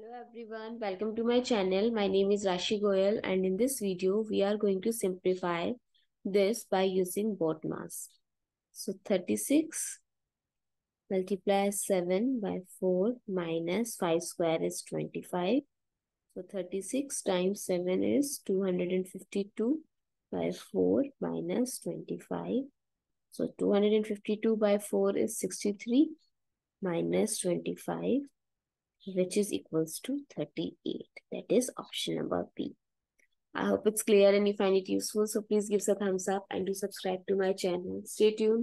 Hello everyone, welcome to my channel. My name is Rashi Goel and in this video we are going to simplify this by using BODMAS. So 36 multiply 7 by 4 minus 5 square is 25. So 36 times 7 is 252 by 4 minus 25. So 252 by 4 is 63 minus 25. Which is equals to 38. That is option number B. I hope it's clear and you find it useful. So please give us a thumbs up and do subscribe to my channel. Stay tuned.